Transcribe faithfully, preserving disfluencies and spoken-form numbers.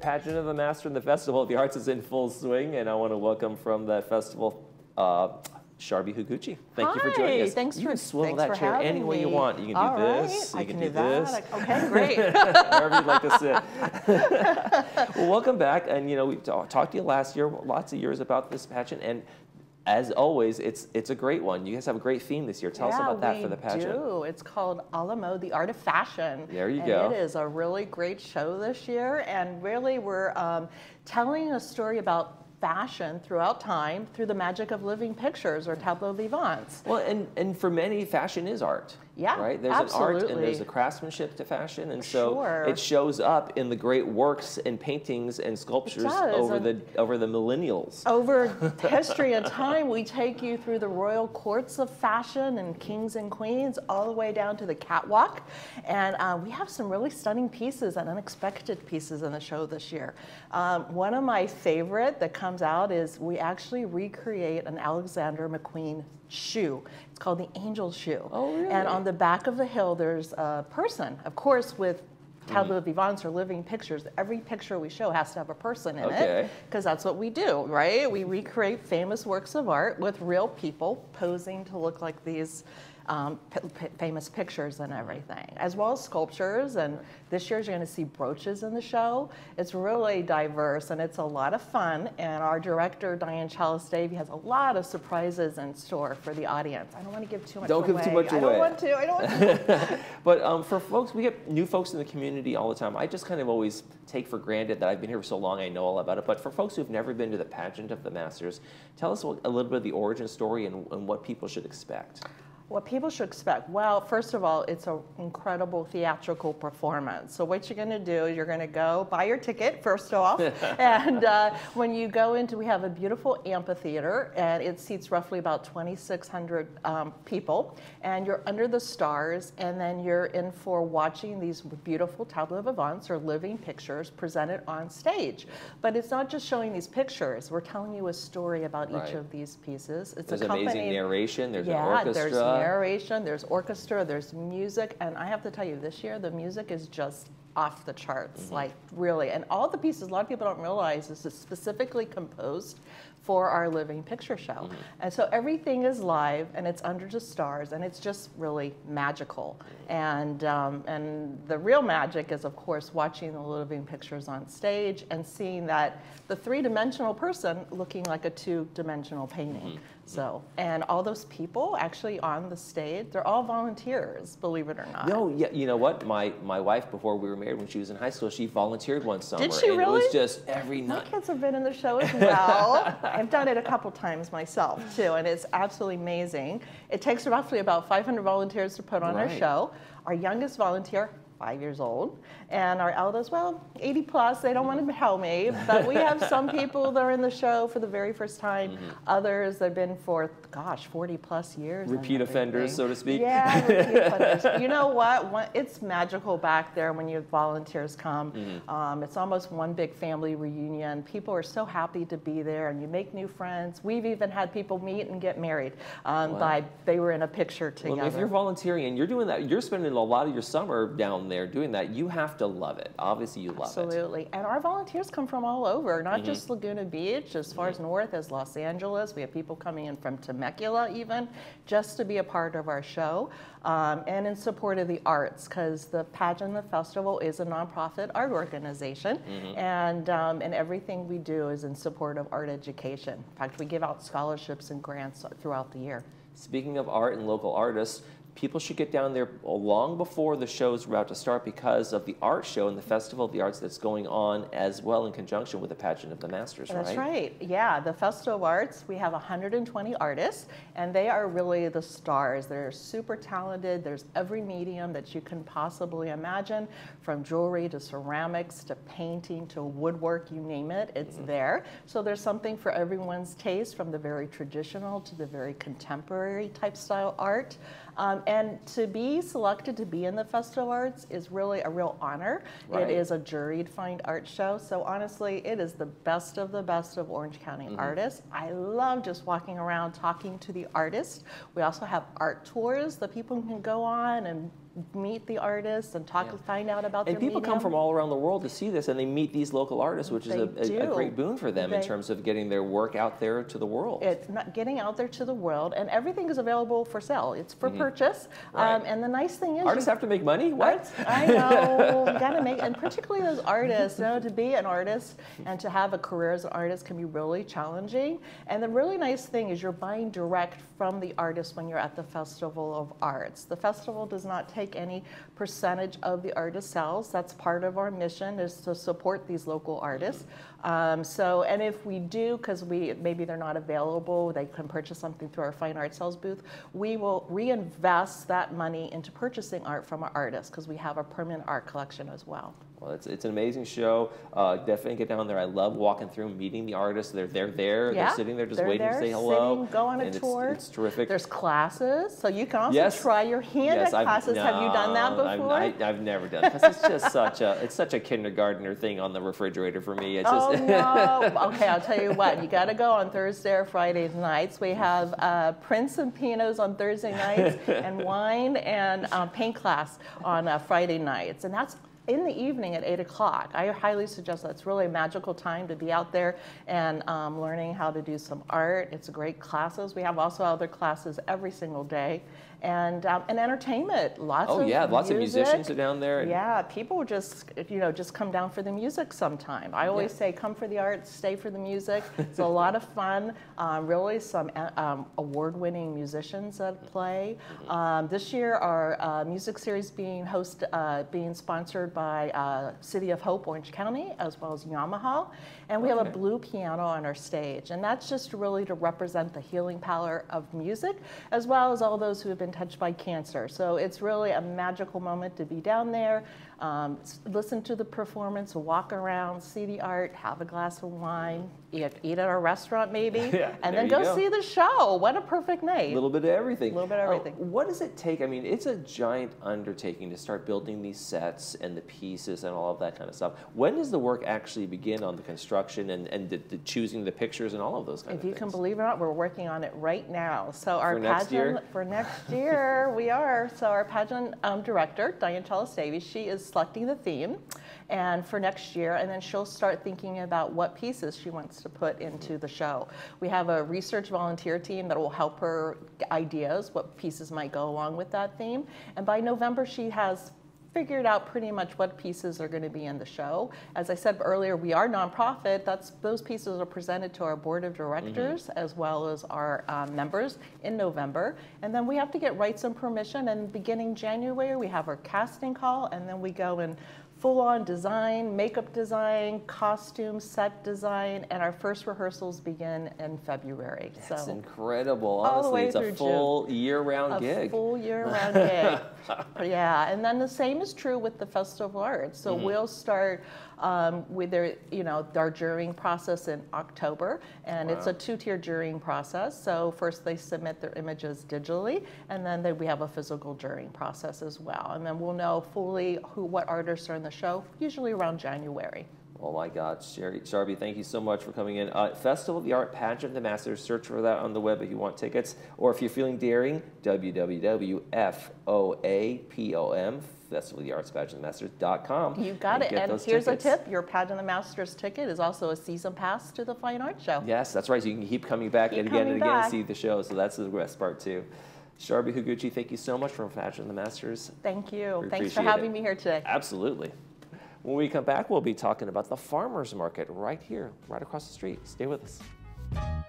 Pageant of the Master and the Festival of the Arts is in full swing, and I want to welcome from that festival uh, Sharbie Higuchi. Thank Hi. you for joining us. Thanks you for, can swivel that chair any way you want. You can All do this. Right. You can, can do, do this. Okay, great. Wherever you'd like to sit. Well, welcome back. And you know, we talked to you last year, lots of years about this pageant, and as always, it's it's a great one. You guys have a great theme this year. Tell yeah, us about that for the pageant. Do. It's called Alamo: The Art of Fashion. There you and go. And it is a really great show this year, and really we're um, telling a story about fashion throughout time through the magic of living pictures, or tableau vivants. Well, and and for many, fashion is art. Yeah, right. There's absolutely. an art and there's a craftsmanship to fashion, and so sure. it shows up in the great works and paintings and sculptures over and the over the millennials. Over history and time, we take you through the royal courts of fashion and kings and queens, all the way down to the catwalk, and uh, we have some really stunning pieces and unexpected pieces in the show this year. Um, one of my favorite that comes out is we actually recreate an Alexander McQueen shoe. It's called the Angel Shoe. Oh, really? And on the back of the heel, there's a person, of course, with tableau vivants or living pictures. Every picture we show has to have a person in okay. it, because that's what we do, right? We recreate famous works of art with real people posing to look like these um, famous pictures and everything, as well as sculptures. And this year's you're going to see brooches in the show. It's really diverse and it's a lot of fun. And our director, Diane Challis Davy, has a lot of surprises in store for the audience. I don't want to give too much don't away. Don't give too much I away. I don't want to. I don't want to. But um, for folks, we get new folks in the community all the time. I just kind of always take for granted that I've been here for so long, I know all about it. But for folks who've never been to the Pageant of the Masters, tell us what, a little bit of the origin story and, and what people should expect. What people should expect. Well, first of all, it's an incredible theatrical performance. So what you're going to do is you're going to go buy your ticket, first off. And uh, when you go into, we have a beautiful amphitheater, and it seats roughly about twenty-six hundred um, people. And you're under the stars, and then you're in for watching these beautiful tableaux vivants, or living pictures, presented on stage. But it's not just showing these pictures. We're telling you a story about right. each of these pieces. It's there's amazing narration. There's yeah, an orchestra. There's narration, there's orchestra, there's music, and I have to tell you, this year the music is just off the charts, mm-hmm. like really. And all the pieces, a lot of people don't realize, is specifically composed for our living picture show. Mm-hmm. And so everything is live, and it's under the stars, and it's just really magical. And, um, and the real magic is, of course, watching the living pictures on stage and seeing that the three-dimensional person looking like a two-dimensional painting. Mm-hmm. So, and all those people actually on the stage, they're all volunteers, believe it or not. No, yeah, you know what? My my wife, before we were married, when she was in high school, she volunteered one summer. Did she and really? It was just every night. My kids have been in the show as well. I've done it a couple times myself too, and it's absolutely amazing. It takes roughly about five hundred volunteers to put on right. our show. Our youngest volunteer, five years old, and our eldest, well, eighty plus, they don't want to help me, but we have some people that are in the show for the very first time, mm-hmm. others that have been for, gosh, forty plus years. Repeat offenders, so to speak. Yeah, repeat offenders. You know what, it's magical back there when your volunteers come. Mm-hmm. um, it's almost one big family reunion. People are so happy to be there, and you make new friends. We've even had people meet and get married um, wow. by, they were in a picture together. Well, if you're volunteering and you're doing that, you're spending a lot of your summer down there doing that, you have to love it. Obviously you love Absolutely. it. Absolutely. And our volunteers come from all over, not mm-hmm. just Laguna Beach, as far mm-hmm. as north as Los Angeles. We have people coming in from Temecula even, just to be a part of our show, um, and in support of the arts, because the Pageant of the Festival is a nonprofit art organization, mm-hmm. and, um, and everything we do is in support of art education. In fact, we give out scholarships and grants throughout the year. Speaking of art and local artists, people should get down there long before the show's about to start because of the art show and the Festival of the Arts that's going on as well in conjunction with the Pageant of the Masters, that's right? That's right. Yeah, the Festival of Arts, we have one hundred twenty artists, and they are really the stars. They're super talented. There's every medium that you can possibly imagine, from jewelry to ceramics to painting to woodwork, you name it, it's mm-hmm. there. So there's something for everyone's taste, from the very traditional to the very contemporary type style art. Um, And to be selected to be in the Festival Arts is really a real honor. Right. It is a juried fine art show. So honestly, it is the best of the best of Orange County mm-hmm. artists. I love just walking around talking to the artists. We also have art tours that people can go on and meet the artists and talk yeah. and find out about and their people medium. Come from all around the world to see this, and they meet these local artists, which they is a, a, a great boon for them they, in terms of getting their work out there to the world. It's not getting out there to the world, and everything is available for sale. It's for mm-hmm. purchase, right. um, and the nice thing is artists you, have to make money. What? Arts, I know, you gotta make, and particularly those artists, you know, to be an artist and to have a career as an artist can be really challenging. And the really nice thing is you're buying direct from the artist when you're at the Festival of Arts. The festival does not take Take any percentage of the artist sales. That's part of our mission, is to support these local artists. Um, so, and if we do, because we maybe they're not available, they can purchase something through our fine art sales booth. We will reinvest that money into purchasing art from our artists, because we have a permanent art collection as well. Well, it's, it's an amazing show. Uh, definitely get down there. I love walking through, meeting the artists. They're they're there. Yeah, they're sitting there just they're waiting there, to say hello. Sitting, go on a and tour. It's, it's terrific. There's classes, so you can also yes. try your hand yes, at I've, classes. No, have you done that before? I've, I, I've never done it, because it's just such a it's such a kindergartner thing on the refrigerator for me. It's oh just no. Okay, I'll tell you what. You got to go on Thursday or Friday nights. We have uh, prints and pinos on Thursday nights, and wine and uh, paint class on uh, Friday nights, and that's in the evening at eight o'clock. I highly suggest that. It's really a magical time to be out there and um, learning how to do some art. It's great classes. We have also other classes every single day. And, um, and entertainment, lots oh, of yeah, music. Lots of musicians are down there. And yeah, people just, you know, just come down for the music sometime. I always yeah. say, come for the art, stay for the music. It's a lot of fun. Um, really some um, award-winning musicians that play. Um, this year, our uh, music series being host, uh, being sponsored by uh, City of Hope, Orange County, as well as Yamaha. And we okay. have a blue piano on our stage. And that's just really to represent the healing power of music, as well as all those who have been touched by cancer. So it's really a magical moment to be down there, um, listen to the performance, walk around, see the art, have a glass of wine, eat, eat at our restaurant maybe, yeah, and then go, go see the show. What a perfect night. A little bit of everything. A little bit of everything. Uh, what does it take? I mean, it's a giant undertaking to start building these sets and the pieces and all of that kind of stuff. When does the work actually begin on the construction and, and the, the choosing the pictures and all of those kind if of things? If you can believe it or not, we're working on it right now. So our for pageant next year? for next year, Here we are. So our pageant um, director, Diane Challis Davy, she is selecting the theme and for next year, and then she'll start thinking about what pieces she wants to put into the show. We have a research volunteer team that will help her ideas, what pieces might go along with that theme. And by November, she has figured out pretty much what pieces are going to be in the show. As I said earlier, we are nonprofit. That's those pieces are presented to our board of directors mm-hmm. as well as our um, members in November, and then we have to get rights and permission. And beginning January, we have our casting call, and then we go and full-on design, makeup design, costume, set design, and our first rehearsals begin in February. That's so incredible. Honestly, it's a full year-round gig. A full year-round gig. Yeah, and then the same is true with the Festival of Arts. So mm-hmm. we'll start um, with their, you know, our jurying process in October, and wow. it's a two-tier jurying process. So first they submit their images digitally, and then they, we have a physical jurying process as well. And then we'll know fully who, what artists are in the show, usually around January. Oh my God, Sharbie, Sharbie, thank you so much for coming in. Uh, Festival of the Art Pageant the Masters, search for that on the web if you want tickets, or if you're feeling daring, w w w dot f o a p o m, Festival of the Arts Pageant the Masters dot com. You got it, and here's a tip, your Pageant the Masters ticket is also a season pass to the Fine Art Show. Yes, that's right, so you can keep coming back and again and again and see the show, so that's the best part too. Sharbie Higuchi, thank you so much for Fashion the Masters. Thank you. Thanks for having me here today. Absolutely. When we come back, we'll be talking about the farmers market right here, right across the street. Stay with us.